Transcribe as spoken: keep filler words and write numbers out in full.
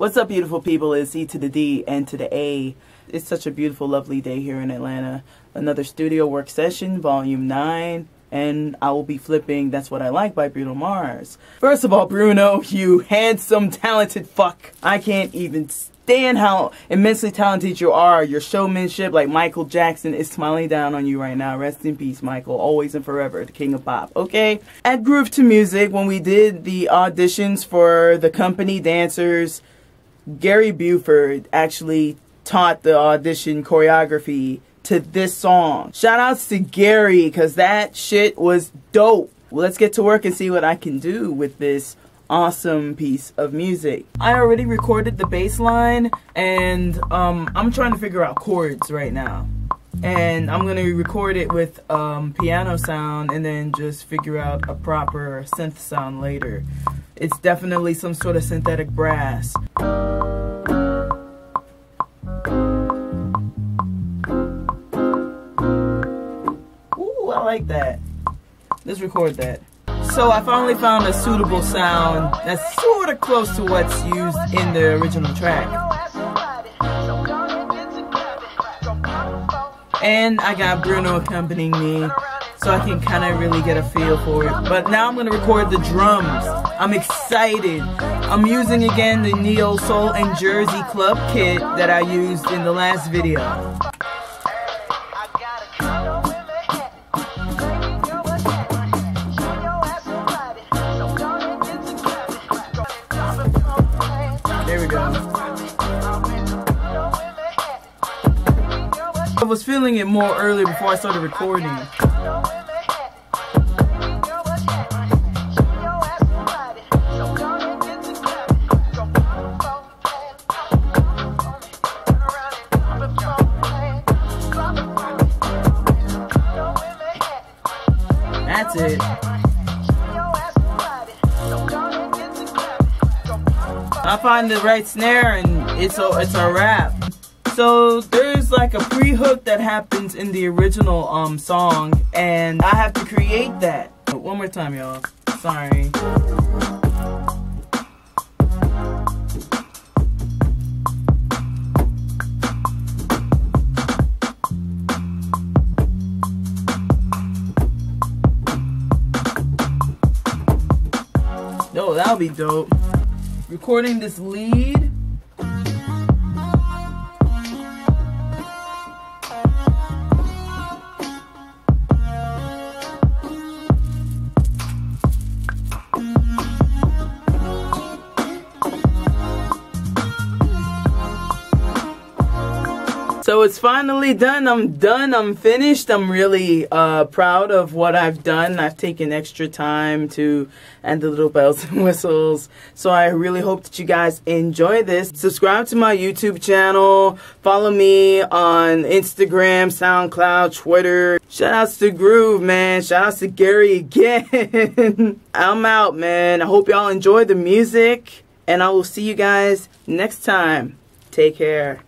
What's up, beautiful people? It's E to the D and to the A. It's such a beautiful, lovely day here in Atlanta. Another studio work session, volume nine, and I will be flipping That's What I Like by Bruno Mars. First of all, Bruno, you handsome, talented fuck. I can't even stand how immensely talented you are. Your showmanship, like Michael Jackson, is smiling down on you right now. Rest in peace, Michael. Always and forever, the king of pop, okay? At Groove to Music, when we did the auditions for the company dancers, Gary Beauford actually taught the audition choreography to this song. Shout outs to Gary, because that shit was dope. Well, let's get to work and see what I can do with this awesome piece of music. I already recorded the bass line, and um, I'm trying to figure out chords right now. And I'm gonna record it with um, piano sound and then just figure out a proper synth sound later. It's definitely some sort of synthetic brass. I like that. Let's record that. So I finally found a suitable sound that's sort of close to what's used in the original track. And I got Bruno accompanying me, so I can kind of really get a feel for it. But now I'm going to record the drums. I'm excited. I'm using again the Neo Soul and Jersey Club kit that I used in the last video. I was feeling it more earlier before I started recording. That's it. I find the right snare and it's a, it's a wrap. So there's like a pre-hook that happens in the original um song, and I have to create that. One more time, y'all. Sorry. No, that'll be dope. Recording this lead. So it's finally done. I'm done. I'm finished. I'm really uh, proud of what I've done. I've taken extra time to add the little bells and whistles. So I really hope that you guys enjoy this. Subscribe to my YouTube channel. Follow me on Instagram, SoundCloud, Twitter. Shout outs to Groove, man. Shout outs to Gary again. I'm out, man. I hope y'all enjoy the music. And I will see you guys next time. Take care.